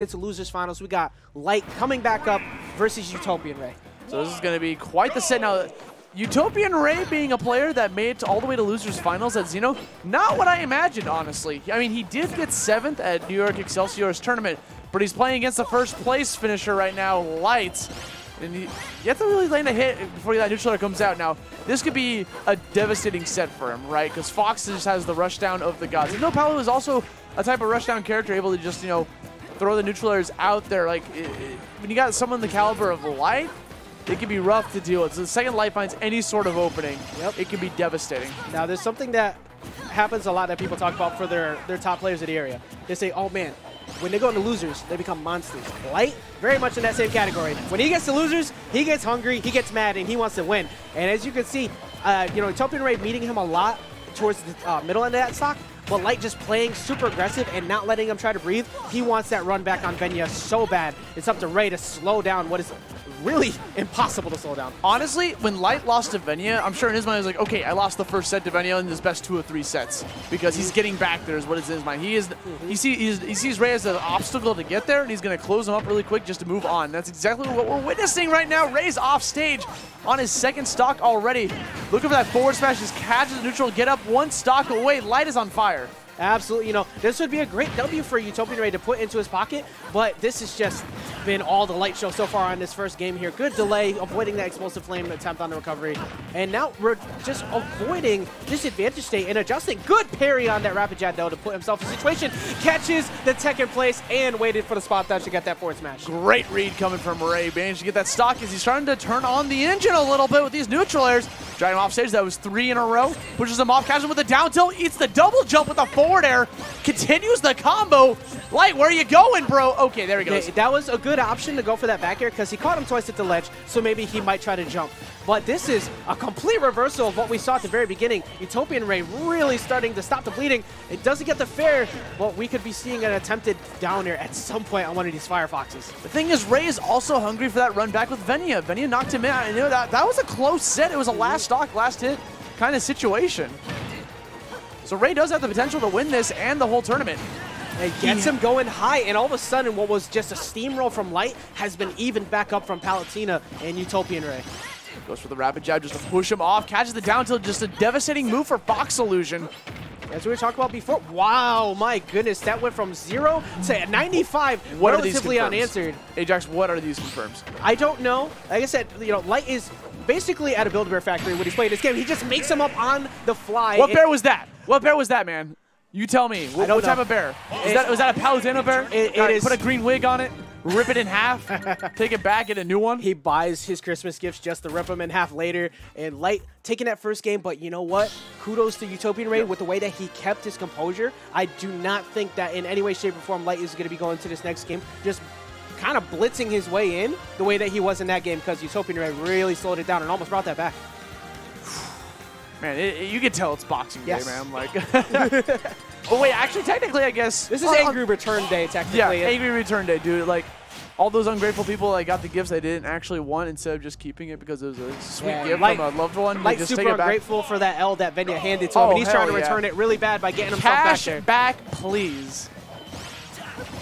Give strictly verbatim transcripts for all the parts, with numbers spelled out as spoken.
It's a losers finals. We got Light coming back up versus Utopian Ray. So this is going to be quite the set. Now, Utopian Ray being a player that made it all the way to losers finals at Xeno, not what I imagined, honestly. I mean, he did get seventh at New York Excelsior's tournament, but he's playing against the first place finisher right now, Light. And you have to really land a hit before that neutral comes out. Now, this could be a devastating set for him, right? Because Fox just has the rushdown of the gods. You know, Palu is also a type of rushdown character able to just, you know, throw the neutral airs out there. Like, it, it, when you got someone the caliber of Light, it can be rough to deal with. So the second Light finds any sort of opening, yep, it can be devastating. Now, there's something that happens a lot that people talk about for their, their top players of the area. They say, oh, man, when they go into losers, they become monsters. Light, very much in that same category. When he gets to losers, he gets hungry, he gets mad, and he wants to win. And as you can see, uh, you know, Utopian Ray meeting him a lot towards the uh, middle end of that stock, but Light just playing super aggressive and not letting him try to breathe. He wants that run back on Venya so bad. It's up to Ray to slow down what is really impossible to slow down. Honestly, when Light lost to Venya, I'm sure in his mind he was like, okay, I lost the first set to Venya in his best two or three sets, because he's getting back there is what is in his mind. He is, mm-hmm. he, see, he's, he sees Ray as an obstacle to get there, and he's going to close him up really quick just to move on. That's exactly what we're witnessing right now. Ray's off stage on his second stock already. Looking for that forward smash, just catches the neutral, get up one stock away. Light is on fire. Absolutely. You know, this would be a great W for Utopian Ray to put into his pocket, but this has just been all the Light show so far on this first game here. Good delay, avoiding that explosive flame attempt on the recovery. And now we're just avoiding this advantage state and adjusting. Good parry on that rapid jab, though, to put himself in a situation. Catches the tech in place and waited for the spot dash to get that forward smash. Great read coming from Ray. Managed to get that stock as he's trying to turn on the engine a little bit with these neutral airs. Driving him off stage, that was three in a row. Pushes him off, catches him with a down tilt, eats the double jump with a forward air, continues the combo. Light, where are you going, bro? Okay, there he goes. Yeah, that was a good option to go for that back air because he caught him twice at the ledge, so maybe he might try to jump. But this is a complete reversal of what we saw at the very beginning. Utopian Ray really starting to stop the bleeding. It doesn't get the fair, but we could be seeing an attempted down air at some point on one of these Firefoxes. The thing is, Ray is also hungry for that run back with Venya. Venya knocked him out. I knew that, that was a close set. It was a last stock, last hit kind of situation. So Ray does have the potential to win this and the whole tournament. It gets him going high, and all of a sudden what was just a steamroll from Light has been evened back up from Palutena and Utopian Ray. Goes for the rapid jab just to push him off, catches the down tilt, just a devastating move for Fox Illusion. As we were talking about before, wow, my goodness, that went from zero to ninety-five, what relatively are these unanswered. Ajax, what are these confirms? I don't know. Like I said, you know, Light is basically at a Build-A-Bear factory when he's playing this game. He just makes them up on the fly. What bear was that? What bear was that, man? You tell me. What, what type of bear? Is that, was that a Palutena bear? It, it is. Put a green wig on it, rip it in half, take it back, get a new one. He buys his Christmas gifts just to rip them in half later. And Light taking that first game, but you know what? Kudos to Utopian Ray, yep, with the way that he kept his composure. I do not think that in any way, shape, or form Light is going to be going to this next game. Just kind of blitzing his way in the way that he was in that game because Utopian Ray really slowed it down and almost brought that back. Man, it, it, you can tell it's boxing yes. day, man. Like, oh wait, actually, technically, I guess this is well, angry return day. Technically, yeah, yeah, angry return day, dude. Like, all those ungrateful people that got the gifts they didn't actually want instead of just keeping it because it was a sweet yeah, gift Light, from a loved one. Like, super take it back. Ungrateful for that L that Venya handed to him, oh, and he's trying to return yeah. it really bad by getting himself Cash back there. back, please.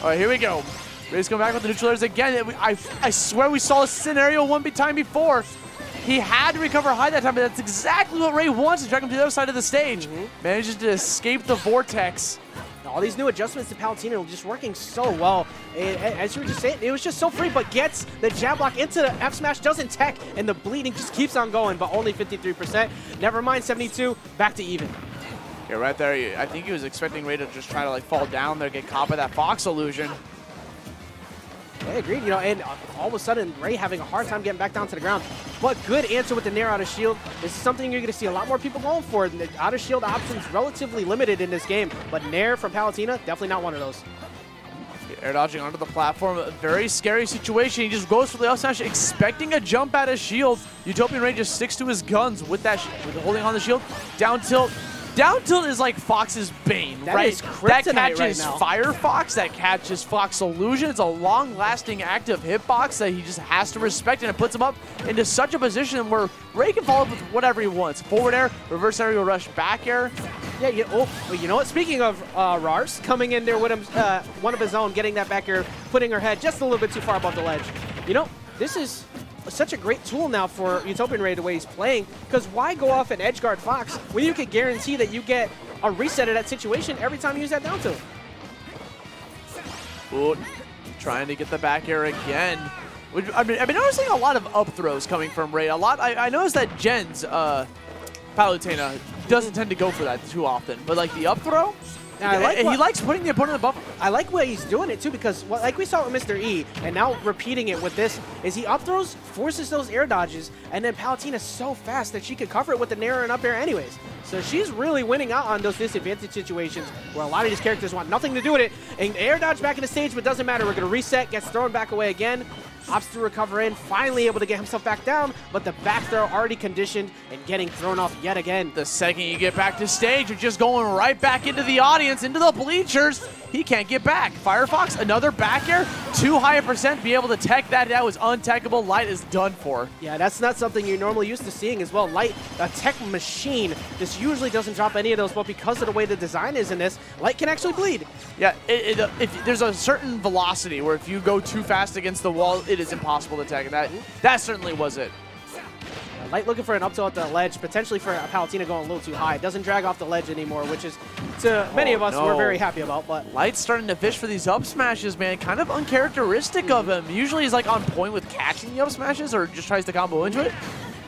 All right, here we go. Ray's coming back with the neutral airs again. I, I swear we saw a scenario one time before. He had to recover high that time, but that's exactly what Ray wants to drag him to the other side of the stage. Mm-hmm. Manages to escape the vortex. All these new adjustments to Palutena are just working so well. It, as you were just saying, it was just so free, but gets the jab block into the F smash, doesn't tech, and the bleeding just keeps on going, but only fifty-three percent. Never mind, seventy-two, back to even. Yeah, right there, I think he was expecting Ray to just try to like fall down there, get caught by that Fox Illusion. I agreed, you know, and all of a sudden, Ray having a hard time getting back down to the ground. But good answer with the Nair out of shield. This is something you're going to see a lot more people going for. The out of shield options relatively limited in this game, but Nair from Palutena, definitely not one of those. Air dodging onto the platform, a very scary situation. He just goes for the up smash, expecting a jump out of shield. Utopian Ray just sticks to his guns with that, with holding on the shield. Down tilt. Down tilt is like Fox's bane, that right? Is that catches right now. Firefox, that catches Fox Illusion. It's a long-lasting active hitbox that he just has to respect, and it puts him up into such a position where Ray can follow up with whatever he wants. Forward air, reverse aerial rush, back air. Yeah, you, oh, well, you know what? Speaking of uh, Rars, coming in there with him, uh, one of his own, getting that back air, putting her head just a little bit too far above the ledge. You know, this is such a great tool now for Utopian Ray the way he's playing, because why go off an edge guard Fox when you could guarantee that you get a reset of that situation every time you use that down tilt? Ooh, trying to get the back air again. I've been, I've been noticing a lot of up throws coming from Ray. A lot. I, I noticed that Jen's uh, Palutena doesn't tend to go for that too often, but like the up throw, now, I like what, he likes putting the opponent above. I like where he's doing it too, because what, like we saw with Mister E, and now repeating it with this, is he up throws, forces those air dodges, and then Palutena's so fast that she could cover it with an air and up air anyways. So she's really winning out on those disadvantage situations where a lot of these characters want nothing to do with it. And air dodge back in the stage, but doesn't matter. We're going to reset, gets thrown back away again. Opts to recover in, finally able to get himself back down, but the back throw already conditioned and getting thrown off yet again. The second you get back to stage, you're just going right back into the audience, into the bleachers. He can't get back. Firefox, another back air, too high a percent, be able to tech that. That was untechable. Light is done for. Yeah, that's not something you're normally used to seeing as well. Light, a tech machine. This usually doesn't drop any of those, but because of the way the design is in this, Light can actually bleed. Yeah, it, it, if, there's a certain velocity where if you go too fast against the wall, it is impossible to tech that. That certainly was it. Light looking for an up tilt at the ledge, potentially for Palutena going a little too high. It doesn't drag off the ledge anymore, which is, to many oh, of us, no. we're very happy about. But Light's starting to fish for these up smashes, man. Kind of uncharacteristic mm-hmm. of him. Usually he's like on point with catching the up smashes or just tries to combo into it.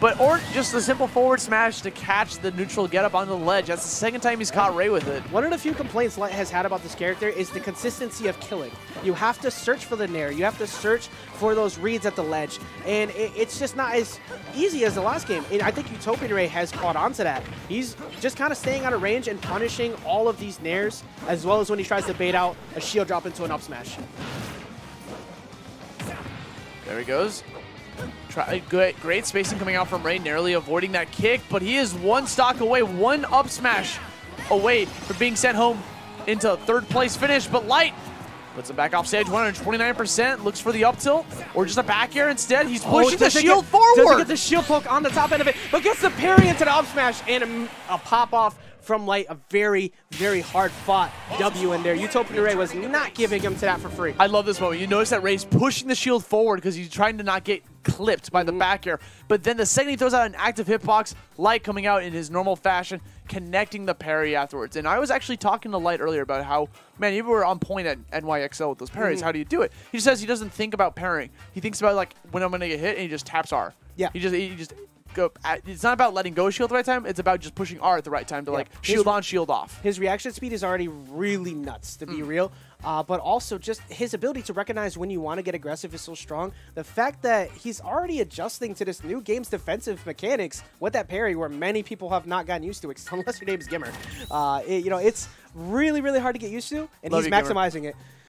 But or just the simple forward smash to catch the neutral getup on the ledge. That's the second time he's caught Ray with it. One of the few complaints Light has had about this character is the consistency of killing. You have to search for the nair. You have to search for those reads at the ledge. And it, it's just not as easy as the last game. And I think Utopian Ray has caught on to that. He's just kind of staying out of range and punishing all of these nairs, as well as when he tries to bait out a shield drop into an up smash. There he goes. Try, good, great spacing coming out from Ray, narrowly avoiding that kick, but he is one stock away, one up smash away from being sent home into a third place finish. But Light puts him back off stage, one hundred twenty-nine percent, looks for the up tilt, or just a back air instead. He's pushing oh, the shield get, forward! Doesn't get the shield poke on the top end of it, but gets the parry into the up smash, and a, a pop off from Light, a very, very hard-fought W in there. Utopian Ray was not giving him to that for free. I love this moment. You notice that Ray's pushing the shield forward because he's trying to not get clipped by the back air. But then the second he throws out an active hitbox, Light coming out in his normal fashion, connecting the parry afterwards. And I was actually talking to Light earlier about how, man, if we were on point at N Y X L with those parries, mm-hmm. how do you do it? He says he doesn't think about parrying. He thinks about, like, when I'm going to get hit, and he just taps R. Yeah. He just... He just Go at, it's not about letting go shield at the right time. It's about just pushing R at the right time to yeah. like shield his, on, shield off. His reaction speed is already really nuts, to be mm. real. Uh, but also just his ability to recognize when you want to get aggressive is so strong. The fact that he's already adjusting to this new game's defensive mechanics with that parry where many people have not gotten used to it, unless your name is Gimmer. Uh, it, you know, it's really, really hard to get used to, and Love he's you, maximizing Gimmer. it.